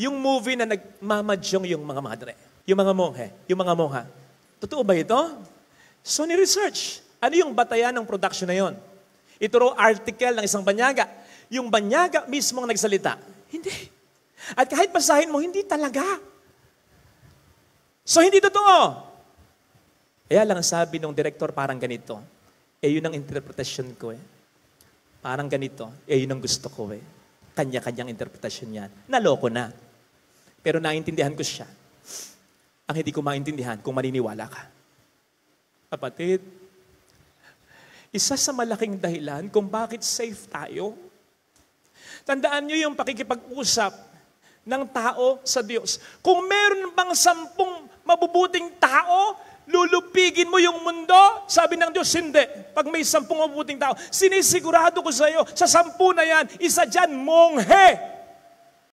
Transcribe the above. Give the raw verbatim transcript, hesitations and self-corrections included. Yung movie na nagmamadyong yung mga madre, yung mga monghe, yung mga mongha. Totoo ba ito? So, ni-research. Ano yung batayan ng production na yon? Ito raw article ng isang banyaga. Yung banyaga mismo ang nagsalita. Hindi. At kahit basahin mo, hindi talaga. So, hindi totoo. Kaya lang sabi ng direktor, parang ganito. Eh, yun ang interpretation ko eh. Parang ganito. Eh, yun ang gusto ko eh. Kanya-kanyang interpretation yan. Naloko na. Pero naintindihan ko siya. Ang hindi ko maintindihan, kung maniniwala ka. Kapatid, isa sa malaking dahilan kung bakit safe tayo. Tandaan niyo yung pakikipag-usap ng tao sa Diyos. Kung meron bang sampung mabubuting tao, lulupigin mo yung mundo, sabi ng Diyos, hindi. Pag may sampung mabuting tao, sinisigurado ko sa iyo, sa sampu na yan, isa dyan, monghe.